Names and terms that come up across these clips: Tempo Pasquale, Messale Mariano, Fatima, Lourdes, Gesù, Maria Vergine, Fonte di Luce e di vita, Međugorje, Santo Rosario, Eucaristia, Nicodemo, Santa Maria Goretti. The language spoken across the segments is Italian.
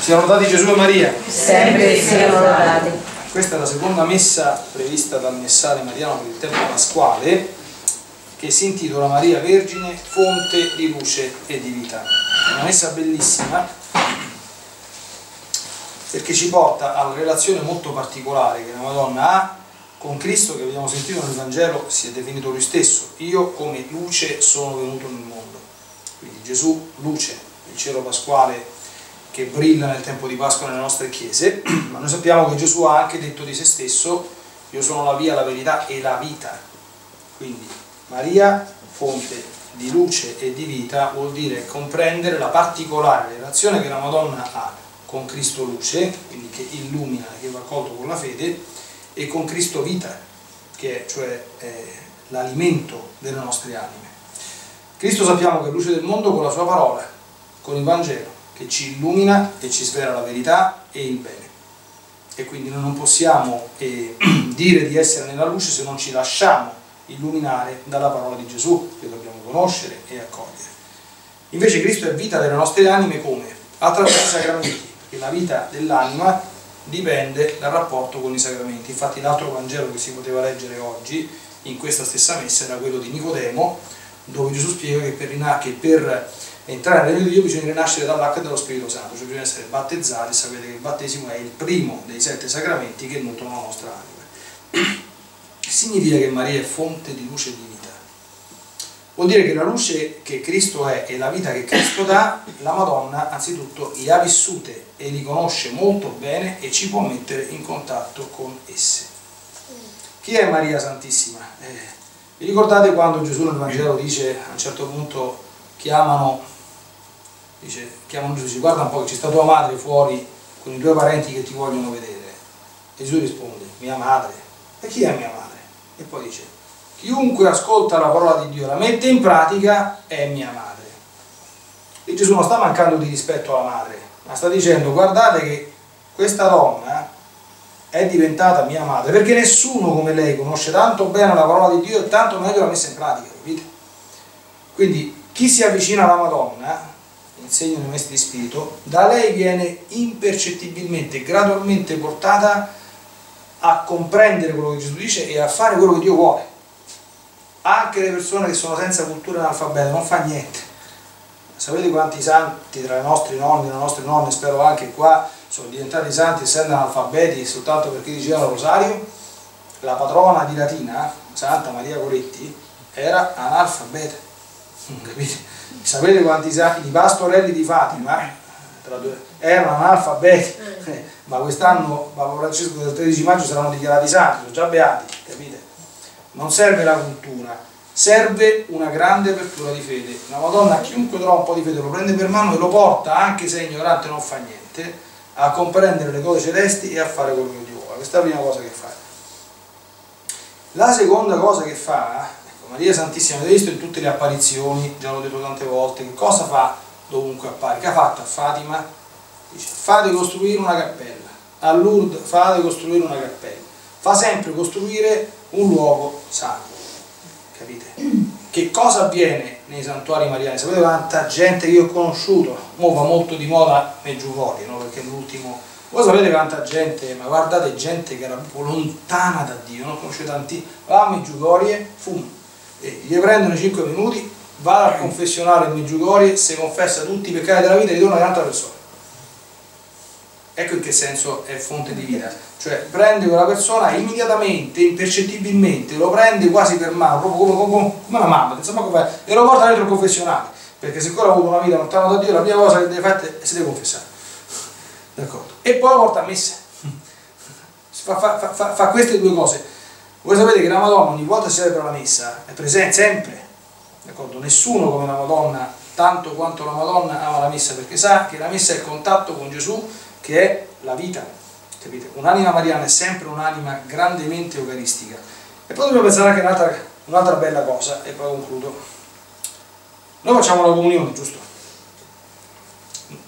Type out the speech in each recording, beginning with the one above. Siano lodati Gesù e Maria. Sempre siano lodati. Questa è la seconda messa prevista dal Messale Mariano del Tempo Pasquale, che si intitola Maria Vergine, Fonte di Luce e di Vita. È una messa bellissima perché ci porta alla relazione molto particolare che la Madonna ha con Cristo, che abbiamo sentito nel Vangelo si è definito lui stesso: io come luce sono venuto nel mondo. Quindi Gesù luce, il cielo pasquale che brilla nel tempo di Pasqua nelle nostre chiese, ma noi sappiamo che Gesù ha anche detto di se stesso: io sono la via, la verità e la vita. Quindi Maria, fonte di luce e di vita, vuol dire comprendere la particolare relazione che la Madonna ha con Cristo luce, quindi che illumina, che va accolto con la fede, e con Cristo vita, che è cioè l'alimento delle nostre anime. Cristo sappiamo che è luce del mondo con la sua parola, con il Vangelo, che ci illumina e ci svela la verità e il bene. E quindi noi non possiamo dire di essere nella luce se non ci lasciamo illuminare dalla parola di Gesù, che dobbiamo conoscere e accogliere. Invece Cristo è vita delle nostre anime come? Attraverso i sacramenti, perché la vita dell'anima dipende dal rapporto con i sacramenti. Infatti l'altro Vangelo che si poteva leggere oggi, in questa stessa messa, era quello di Nicodemo, dove Gesù spiega che per entrare nel regno di Dio bisogna rinascere dall'acqua dello Spirito Santo, cioè bisogna essere battezzati. Sapete che il battesimo è il primo dei 7 sacramenti che nutrono la nostra anima. Significa che Maria è fonte di luce e di vita. Vuol dire che la luce che Cristo è e la vita che Cristo dà, la Madonna anzitutto li ha vissute e li conosce molto bene e ci può mettere in contatto con esse. Chi è Maria Santissima? Vi ricordate quando Gesù nel Vangelo dice, a un certo punto chiamano Gesù, dice: guarda un po' che ci sta tua madre fuori con i tuoi parenti che ti vogliono vedere. E Gesù risponde: mia madre. E chi è mia madre? E poi dice: chiunque ascolta la parola di Dio e la mette in pratica è mia madre. E Gesù non sta mancando di rispetto alla madre, ma sta dicendo: guardate che questa donna è diventata mia madre, perché nessuno come lei conosce tanto bene la parola di Dio e tanto meglio la messa in pratica, capite? Quindi chi si avvicina alla Madonna, nel segno dei mesti di spirito, da lei viene impercettibilmente e gradualmente portata a comprendere quello che Gesù dice e a fare quello che Dio vuole. Anche le persone che sono senza cultura e analfabete, non fa niente. Sapete quanti santi tra i nostri nonni e le nostre nonne, spero anche qua, sono diventati santi essendo analfabeti soltanto perché dicevano il rosario? La patrona di Latina, Santa Maria Goretti, era analfabeta. Capite? Sapete quanti santi, i pastorelli di Fatima erano analfabeti, ma quest'anno Papa Francesco del 13 maggio saranno dichiarati santi, sono già beati, capite? Non serve la cultura, serve una grande apertura di fede. La Madonna, chiunque trova un po' di fede, lo prende per mano e lo porta, anche se è ignorante non fa niente, a comprendere le cose celesti e a fare quello che Dio vuole. Questa è la prima cosa che fa. La seconda cosa che fa Maria Santissima, avete visto in tutte le apparizioni, già l'ho detto tante volte, che cosa fa dovunque appare? Che ha fatto a Fatima? Dice: fate costruire una cappella. A Lourdes: fate costruire una cappella. Fa sempre costruire un luogo sacro, capite? Che cosa avviene nei santuari mariani? Sapete quanta gente che io ho conosciuto? Mo va molto di moda Međugorje, no? Perché l'ultimo... Voi sapete quanta gente, ma guardate, gente che era proprio lontana da Dio, non conosce tanti, va a Međugorje, fumo. E gli prendono 5 minuti, va al confessionale in Međugorje, si confessa tutti i peccati della vita e ritorna un'altra persona. Ecco in che senso è fonte di vita, cioè prende quella persona immediatamente, impercettibilmente, lo prende quasi per mano, proprio come una mamma, insomma, e lo porta dentro il confessionale, perché se ancora ha avuto una vita lontana da Dio, la prima cosa che deve fare è si deve confessare, d'accordo? E poi lo porta a messa, fa queste due cose. Voi sapete che la Madonna ogni volta che celebra la messa è presente sempre, d'accordo? Nessuno come la Madonna, tanto quanto la Madonna ama la messa, perché sa che la messa è il contatto con Gesù, che è la vita, capite? Un'anima mariana è sempre un'anima grandemente eucaristica. E poi dobbiamo pensare anche un'altra bella cosa, e poi concludo. Noi facciamo la comunione, giusto?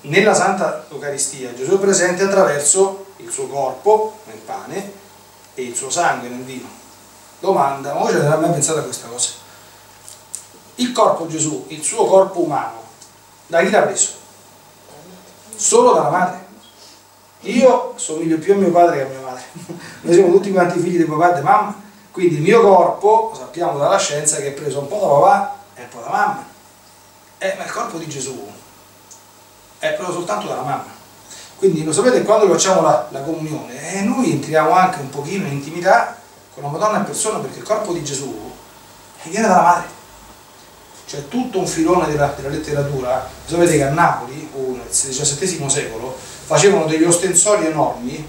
Nella Santa Eucaristia Gesù è presente attraverso il suo corpo nel pane e il suo sangue nel vino. Domanda, ma voi ci avete mai pensato a questa cosa? Il corpo Gesù, il suo corpo umano, da chi l'ha preso? Solo dalla madre. Io somiglio più a mio padre che a mia madre. Noi siamo tutti quanti figli di papà e di mamma, quindi il mio corpo, sappiamo dalla scienza, che è preso un po' da papà e un po' da mamma. Ma il corpo di Gesù è preso soltanto dalla mamma. Quindi lo sapete, quando facciamo la comunione, noi entriamo anche un pochino in intimità con la Madonna in persona, perché il corpo di Gesù viene dalla madre. C'è tutto un filone della letteratura. Lo sapete che a Napoli, nel XVII secolo, facevano degli ostensori enormi.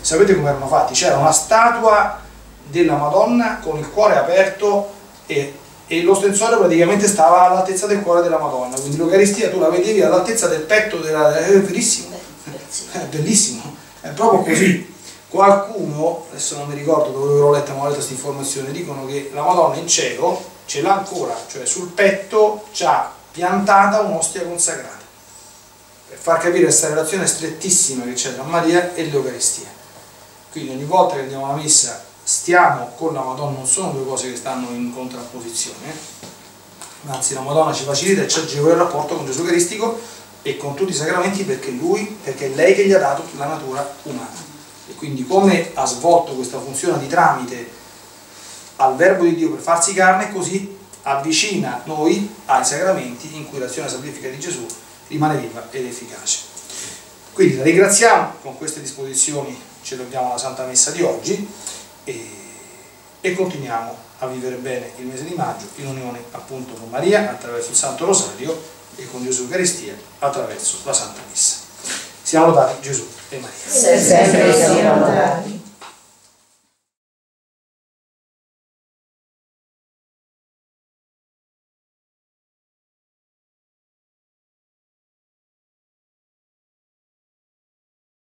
Sapete come erano fatti? C'era una statua della Madonna con il cuore aperto e l'ostensorio praticamente stava all'altezza del cuore della Madonna, quindi l'Eucaristia tu la vedevi all'altezza del petto della... è verissimo, è bellissimo, è proprio così. Qualcuno, adesso non mi ricordo dove l'ho letta, ma ho letto questa informazione, dicono che la Madonna in cielo ce l'ha ancora, cioè sul petto c'ha piantata un'ostia consacrata, per far capire questa relazione strettissima che c'è tra Maria e l'Eucaristia. Quindi ogni volta che andiamo alla messa stiamo con la Madonna, non sono due cose che stanno in contrapposizione, anzi la Madonna ci facilita e ci agevola il rapporto con Gesù Eucaristico e con tutti i sacramenti, perché è lei che gli ha dato la natura umana. E quindi come ha svolto questa funzione di tramite al Verbo di Dio per farsi carne, così avvicina noi ai sacramenti in cui l'azione salvifica di Gesù rimane viva ed efficace. Quindi la ringraziamo, con queste disposizioni ci dobbiamo alla Santa Messa di oggi e continuiamo a vivere bene il mese di maggio in unione appunto con Maria attraverso il Santo Rosario e con Gesù Eucaristia attraverso la Santa Messa. Siamo lodati Gesù e Maria. Sempre siamo lodati.